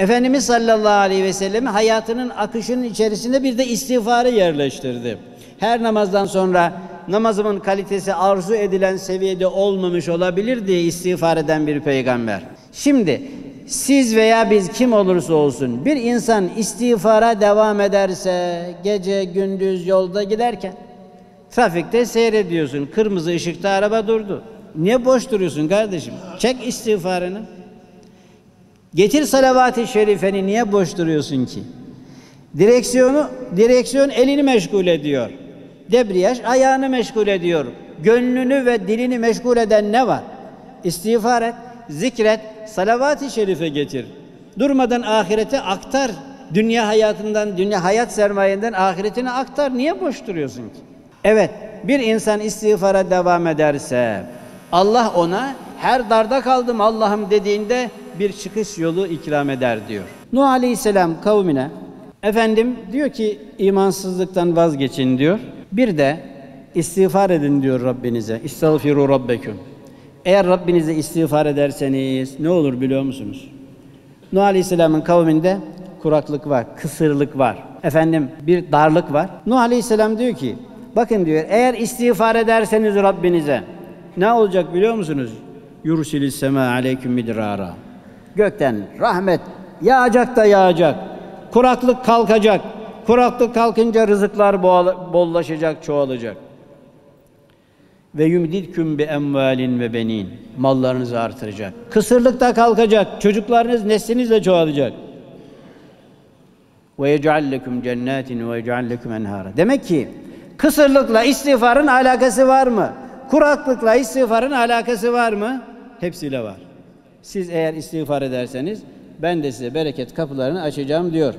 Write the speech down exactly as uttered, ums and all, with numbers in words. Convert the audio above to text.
Efendimiz sallallahu aleyhi ve sellem'i hayatının akışının içerisinde bir de istiğfarı yerleştirdi. Her namazdan sonra namazımın kalitesi arzu edilen seviyede olmamış olabilir diye istiğfar eden bir peygamber. Şimdi siz veya biz kim olursa olsun bir insan istiğfara devam ederse gece gündüz yolda giderken trafikte seyrediyorsun, kırmızı ışıkta araba durdu. Niye boş duruyorsun kardeşim? Çek istiğfarını. Getir salavat-ı şerifeni, niye boş duruyorsun ki? Direksiyonu, direksiyon elini meşgul ediyor. Debriyaj ayağını meşgul ediyor. Gönlünü ve dilini meşgul eden ne var? İstiğfar et, zikret, salavat-ı şerife getir. Durmadan ahirete aktar. Dünya hayatından, dünya hayat sermayenden ahiretine aktar. Niye boş duruyorsun ki? Evet, bir insan istiğfara devam ederse Allah ona her darda kaldım Allah'ım dediğinde bir çıkış yolu ikram eder diyor. Nuh Aleyhisselam kavmine efendim diyor ki imansızlıktan vazgeçin diyor. Bir de istiğfar edin diyor Rabbinize. İstağfiru rabbeküm. Eğer Rabbinize istiğfar ederseniz ne olur biliyor musunuz? Nuh Aleyhisselam'ın kavminde kuraklık var, kısırlık var. Efendim bir darlık var. Nuh Aleyhisselam diyor ki bakın diyor eğer istiğfar ederseniz Rabbinize ne olacak biliyor musunuz? Yursilis sema aleyküm midrara. Gökten rahmet yağacak da yağacak. Kuraklık kalkacak. Kuraklık kalkınca rızıklar bollaşacak, çoğalacak. Ve yumdidküm bi emvalin ve benin. Mallarınızı artıracak. Kısırlık da kalkacak. Çocuklarınız nesliniz de çoğalacak. Ve yec'allekum cennetin ve yec'allekum enhara. Demek ki kısırlıkla istiğfarın alakası var mı? Kuraklıkla istiğfarın alakası var mı? Hepsiyle var. Siz eğer istiğfar ederseniz ben de size bereket kapılarını açacağım diyor.